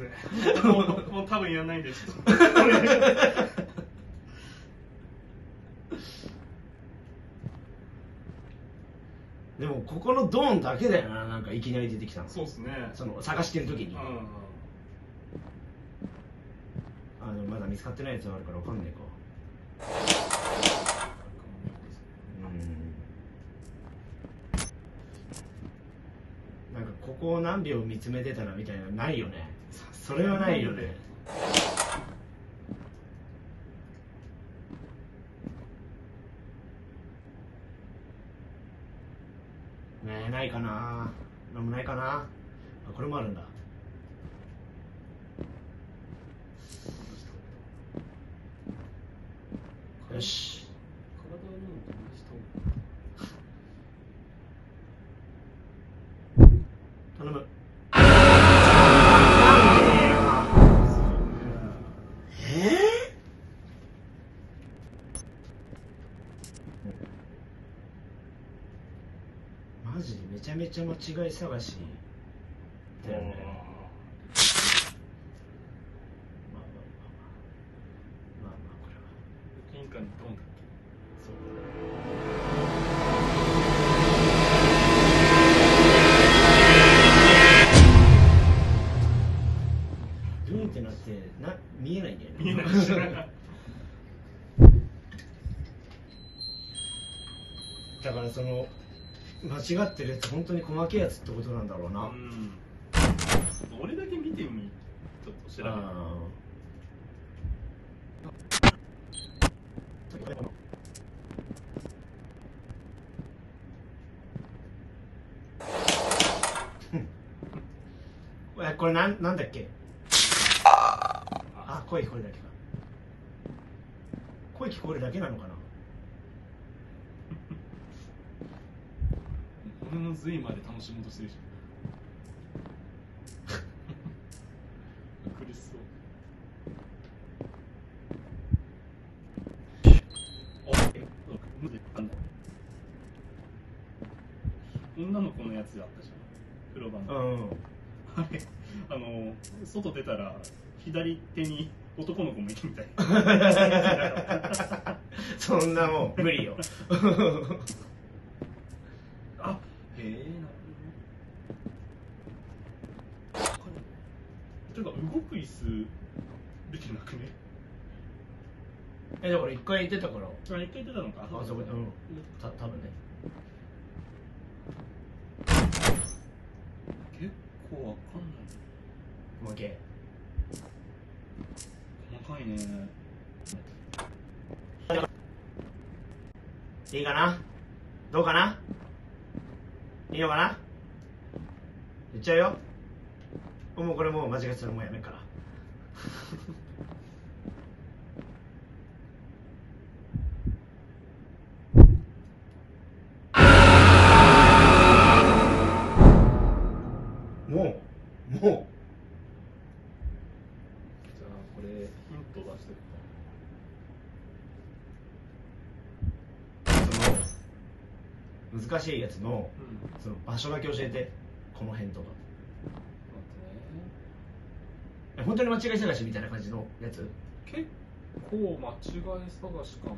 せん。もう多分やんないんです。でもここのドーンだけだよな、なんかいきなり出てきたの。そうですね。その探してる時に。あのまだ見つかってないやつがあるからわかんないか。なんかここを何秒見つめてたらみたいなないよね。それはないよね。ねえ、ないかな。なんもないかな。あ、これもあるんだ。よし。頼む。マジでめちゃめちゃ間違い探しだよね。ドゥンってなってな、見えないんだよね。見えないしだからその間違ってるやつ、本当に細けいやつってことなんだろうな。うん、俺だけ見てみ、ちょっと知らない。これなんだっけ。あ、声聞こえるだけか。声聞こえるだけなのかな。俺の髄まで楽しもうとしてるじゃん。苦しそう。女の子のやつあったじゃん、風呂場の。あれ、外出たら左手に男の子もいるみたい。そんなもん無理よ。あ、へえ、なるほど。てか動く椅子できなくね。だから一回出たから。一回出たのか。あそこで、多分ね。結構わかんない。細けえ。細かいね。いいかな。どうかな。いいのかな。言っちゃうよ。もうこれもう間違ってたらもうやめるから。もうじゃあこれヒント出してるか。その難しいやつの、その場所だけ教えて。この辺とか本当に間違い探しみたいな感じのやつ。結構間違い探しかも。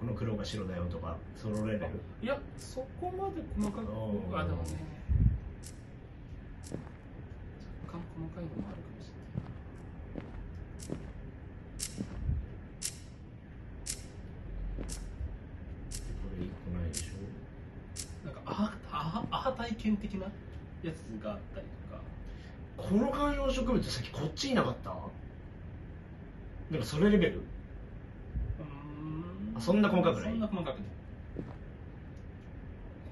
この黒が白だよとかそろれる。いや、そこまで細かく。あ、でもね、若干細かいのもあるかもしれない。これ一個ないでしょ。なんかアハ体験的なやつがあったりとか。この観葉植物さっきこっちいなかった。なんかそれレベル。そんな細かくない。そんな細かくない。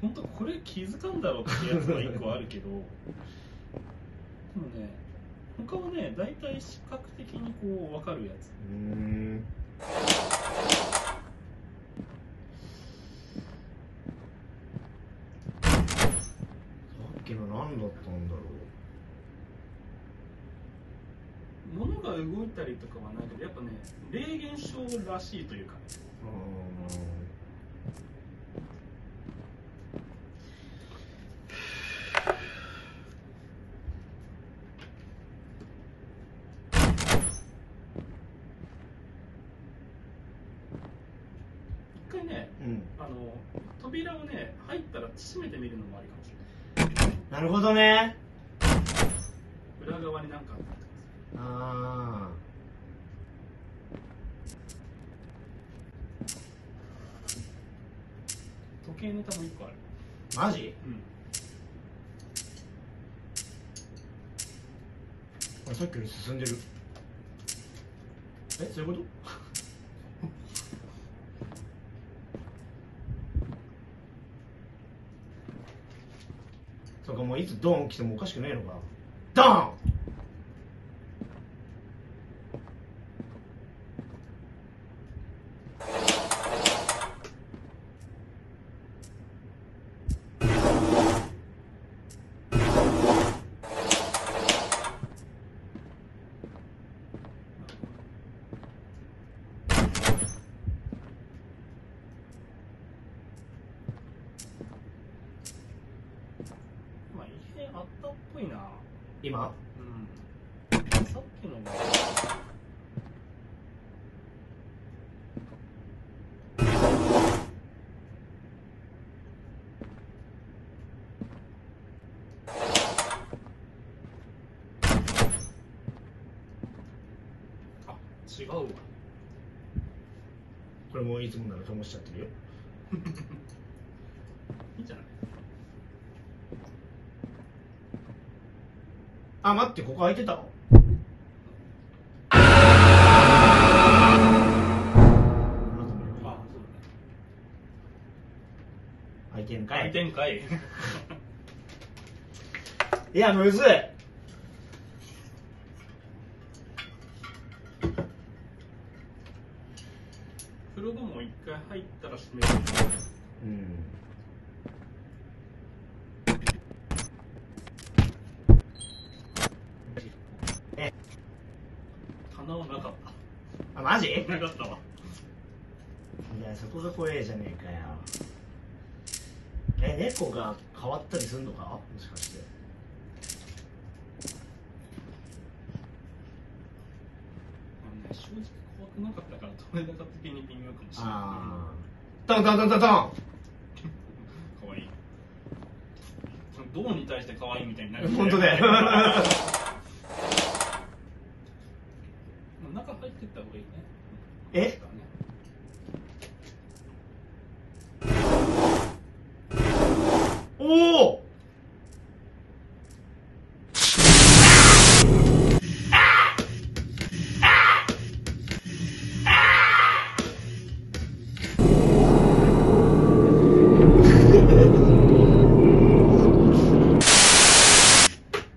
本当これ気づかんだろうってやつは1個あるけど、でもね、他はね、大体視覚的にこう分かるやつ。さっきの何だったんだろう。物が動いたりとかはないけど、やっぱね、霊現象らしいというか。締めてみるのもありかもしれない。なるほどね。裏側になんかあったんです。ああ。時計ネタも1個ある。マジ？うん。これさっきより進んでる。え、そういうこと？そうか、もういつドーン来てもおかしくないのか。ドーン！あったっぽいな今。うん、さっきのあ、違うわ。これもいつもならともしちゃってるよ。いいんじゃない。あ、待って、ここ空いてた。空いてんかい。空いてんかい。いや、むずい。風呂場も一回入ったら閉める。うん。なかった。あ、マジ？なかったわ。いや、そこが怖えじゃねえかよ。え、猫が変わったりするのか、もしかして。正直怖くなかったから止めなかった時に微妙かもしれない。あー、ドンドンドンドンドン。かわいい。ドンに対してかわいいみたいになる。本当だよ。入ってった方がいいね。え？おお。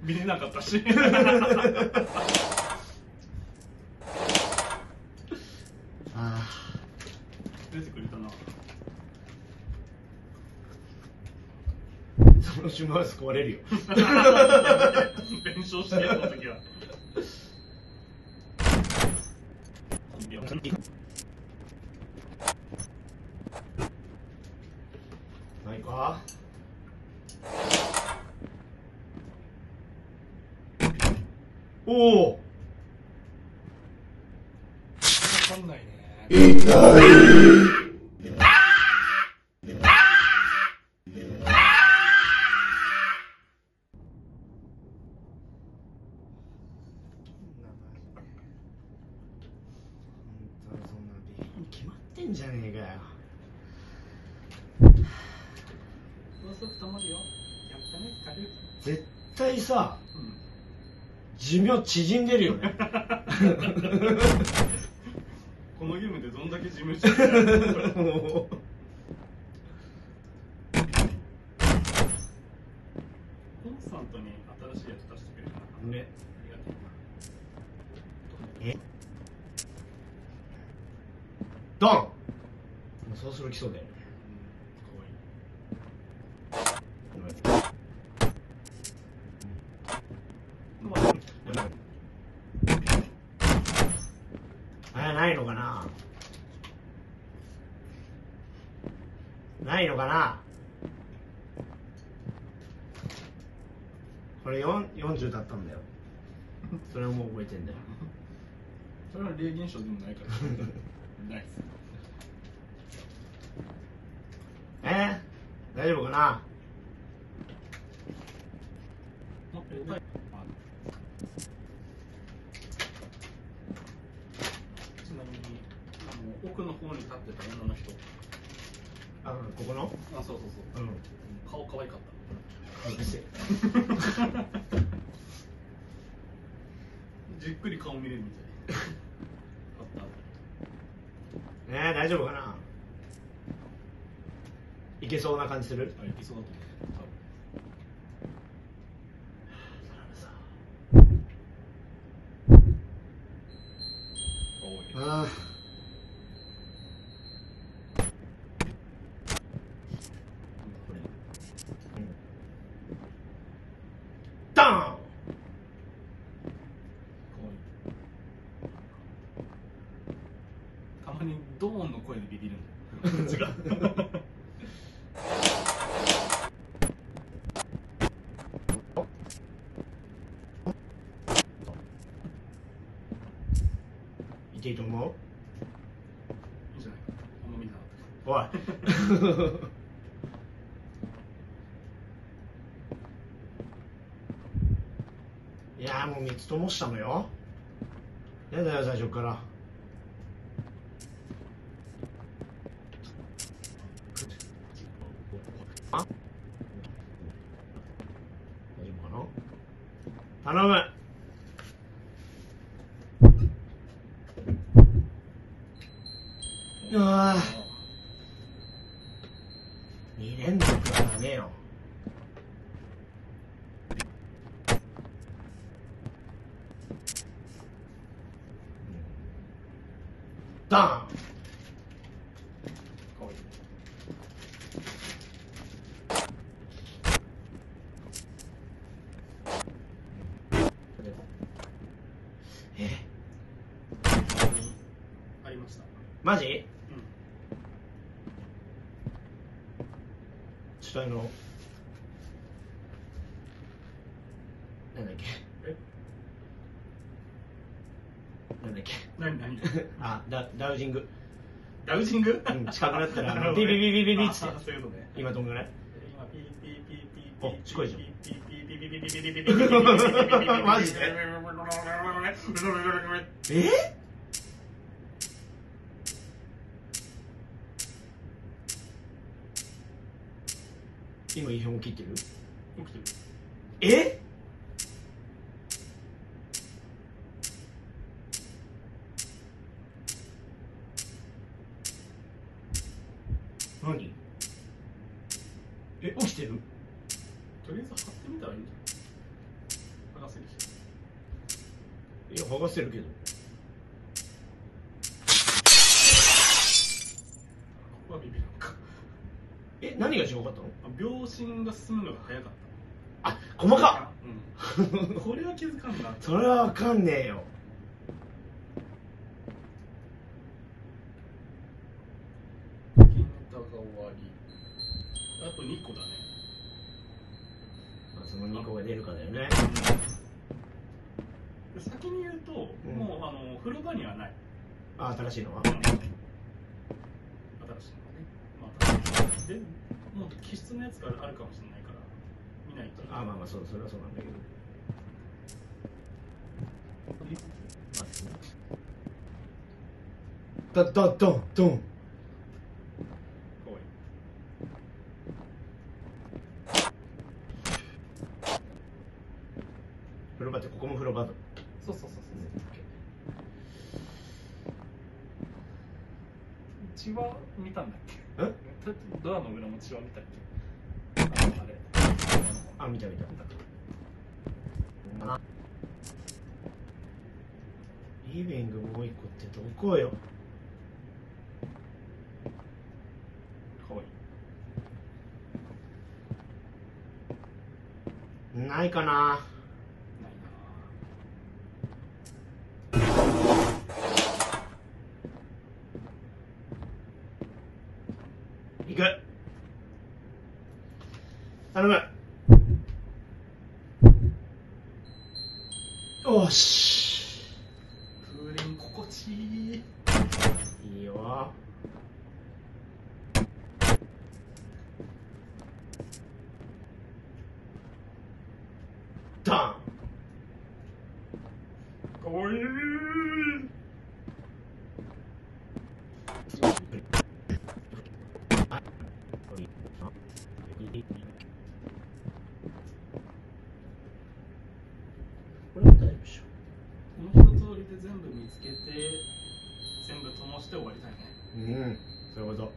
見れなかったし。出てくれたな。そのシュマウス壊れるよ。弁償してるの時は。ないか。おお。わかんないね。痛い。じゃねえかよ。絶対さ、うん、寿命縮んでるよね。このゲームでどんだけ寿命縮んでるの。コンスタントに新しいやつ出してくれるからね。え、ドン。そうする基礎だよね。あ、ないのかな。ないのかな。これ40だったんだよ。それはもう覚えてんだよ。それは霊現象でもないから。ないです。大丈夫かな。はい。ちなみに奥の方に立ってた女の人。あ、ここの？あ、そうそうそう。顔可愛かった。うるせえ。じっくり顔見れるみたい。ねえ、大丈夫かな。いけそうな感じする。いけそうだと思う。あダーン。たまにドーンの声でビビるんだよ。違う。いいと思う。いいじゃない。あんま見たかった。おい。いやーもう三つともしたのよ。やだよ最初から。あ？大丈夫かな？頼む。2連続はダメよ。ダーン。ありました。マジ？なんだっけ何あ、ダウジング近くなったらビビビビビビって今どんぐらい今ピーピーピーピーピー近いじゃんマジで今異変起きてる？起きてる。え？何？え、起きてる？とりあえず貼ってみたらいいんじゃん。剥がせるし。いや、剥がせるけど。ここはビビるのか。え、何が違かったの？秒針が進むのが早かった。あ、細かっ。これは気づかんな。それはわかんねえよ。銀座が終わり。あと2個だね。まあ、その2個が出るかだよね。先に言うと、もう風呂場にはない。あ、新しいのは。新しいのね。まあ、新しいのね。もう気質のやつがあるかもしれないから見ないと。あ、まあまあそう、それはそうなんだけど。ドン。風呂場ってここも風呂場だ。そう。うちは見たんだっけ？ドアの裏も血は見たっけ？あ、見た。リビングもう一個ってどこよ。かわいい。ないかな。頼む。よし。風鈴心地いい。いいよ。ったんかわいい。これも大丈夫でしょ。この一通りで全部見つけて全部灯して終わりたいね。うん、そういうこと。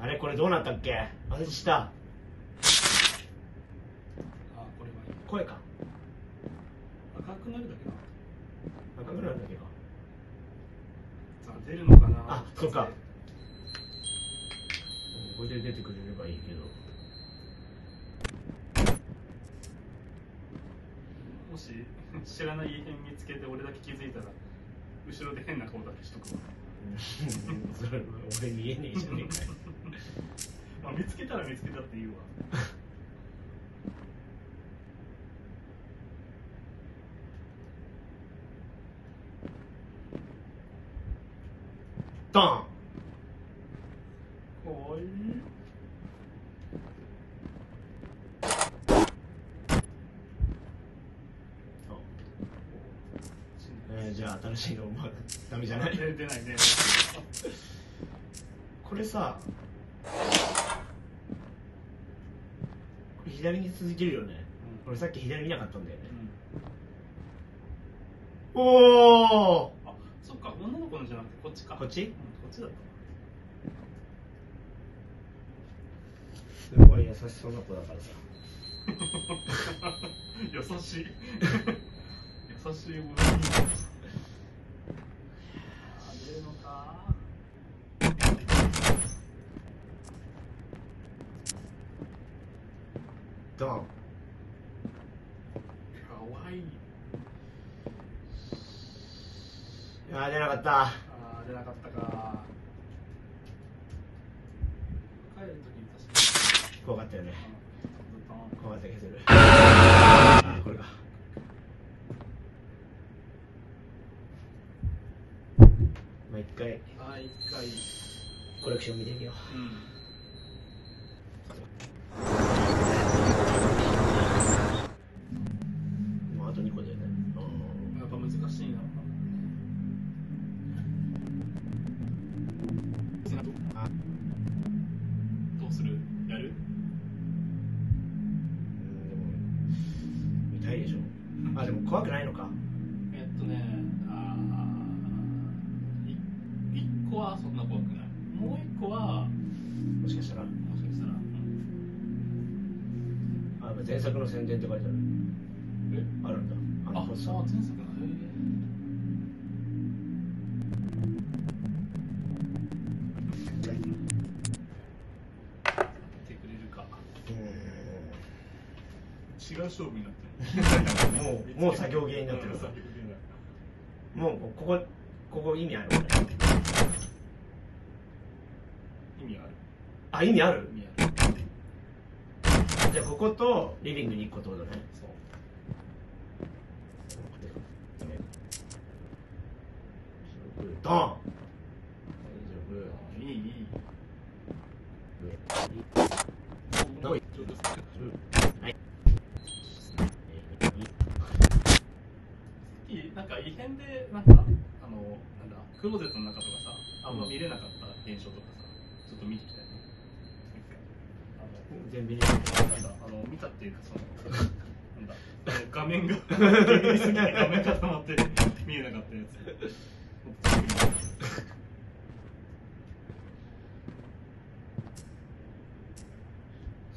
あれ、これどうなったっけ、私した。あ、これはいい声か。赤くなるだけだ。赤くなるだけか。さあ、出るのかな。あ、そっか、これで出てくれればいいけど、もし知らない異変見つけて俺だけ気づいたら後ろで変な顔だけしとくわ。それ俺見えねえじゃねえかよ。まあ見つけたら見つけたって言うわ。ドン。かわいい。じゃあ新しいのまだダメじゃない。出ないね。これさ、左に続けるよね。俺さっき左見なかったんだよね。おお。あ、そっか、女の子のじゃなくてこっちか。こっち？こっちだった。すごい優しそうな子だからさ。優しい。優しい女の子。出るのか。ドン。かわいい。あー、出なかった。あー、出なかったか。帰る時に確かに怖かったよね。怖かった気がする。あー、これか。まあ一回コレクション見てみよう。あ、でも怖くないのか。1個はそんな怖くない。もう1個はもしかしたらあ、前作の宣伝って書いてある。え、あるんだ。あ、前作の宣伝見てくれるか。違う勝負になってる。もう作業芸になってるさ。もうここ意味ある。意味ある。あ、意味ある。じゃあこことリビングに1個ってことね。そう。ドン。大丈夫。いいいい。はい。なんか異変でなんだクローゼットの中とかさ、あんま見れなかった現象とかさ、ちょっと見てきたよね。全然見れなかった。見たっていうか、そのなんだ画面が画面固まって見えなかったやつ。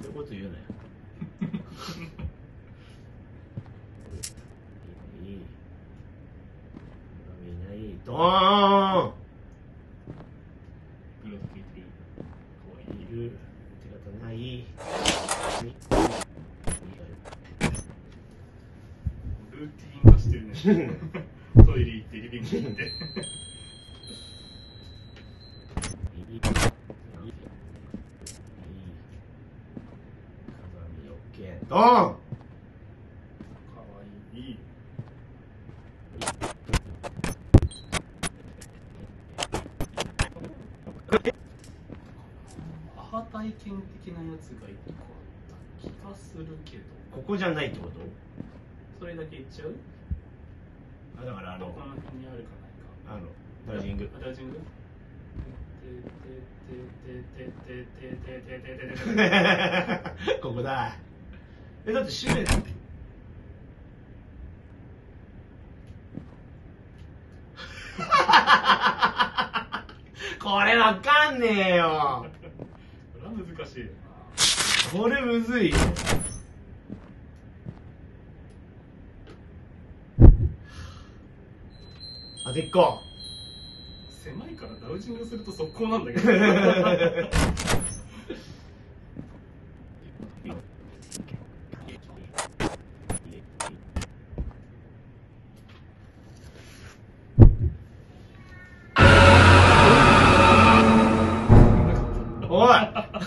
そういうこと言うなよ。ドーン。色つけていい。こういる。手がない。ルーティン化してるね。トイレ行ってリビング行って。鏡 OK。ドーン。可愛い。体験的なやつが1個あった気がするけど、ここじゃないってこと？それだけ言っちゃう？あ、だからこの辺にあるかないか、ダイジング、ダイジング、ここだ。え、だって閉めない。これわかんねえよ。これは難しいよな。これむずいよ。あと1個。狭いからダウジングすると速攻なんだけど。おい。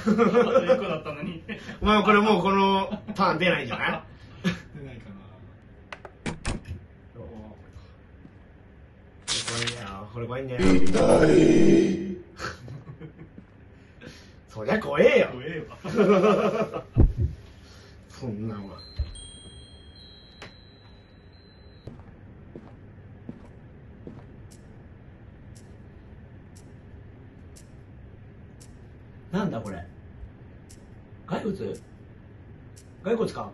1個だったのに。お前これもうこのターン出ないんじゃない？出ないかな。これ怖いね。そりゃ怖えよ。怖えよ。そんなんは。なんだこれ。骸骨？骸骨か。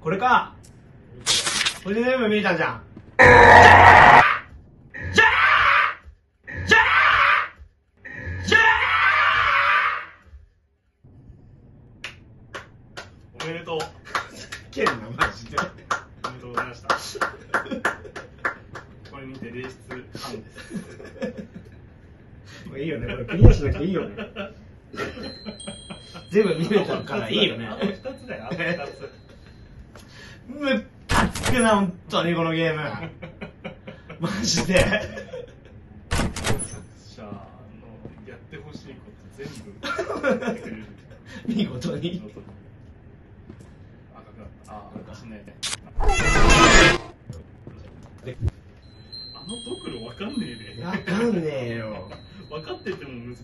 これか。これで全部見えたじゃん。おめでとう。けんなマジで。おめでとうございました。これにて霊出完です。もういいよね、これクリアしなくていいよね。全部見れたからいいよね。あと2つだよ、あと2つ。むっかつくな、本当にこのゲームマジで。作者のやってほしいこと全部やってくれる。見事にあのドクロわかんねえで。わかんねえよ。分かってても難しい。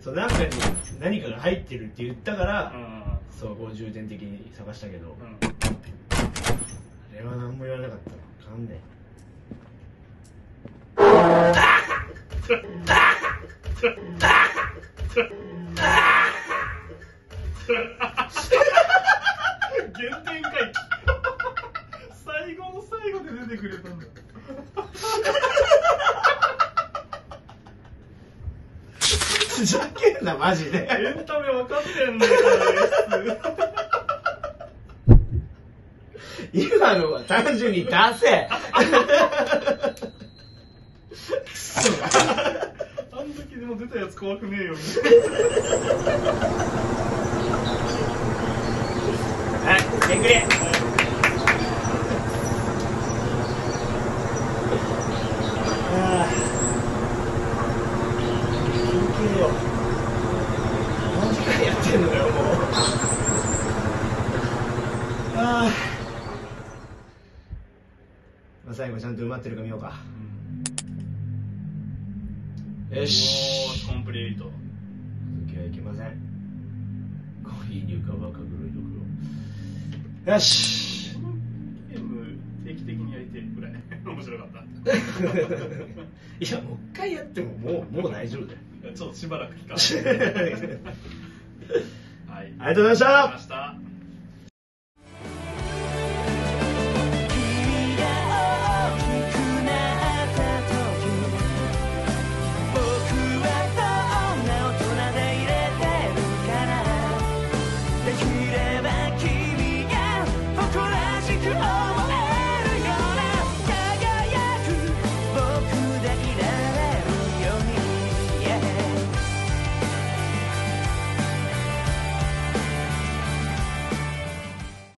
そう、中に何かが入ってるって言ったから、そうこう重点的に探したけど、あれは何も言わなかったの。わかんねえ。原点回帰。最後の最後で出てくれたんだ。ふざけんなマジで。エンタメ分かってんのか。今のは単純に出せ。あん時でも出たやつ怖くねえよ。はい、めくれ。緊急よ。何時間やってんのよ、もう。ああ。最後ちゃんと埋まってるか見ようか。よし。コンプリート。続きはいけません。コーヒーに浮かばかぐるいどくろ。よし、このゲーム定期的にやりてぐらい面白かった。いや、もう一回やってももう大丈夫だよ。ちょっとしばらく期間。はい、ありがとうございました。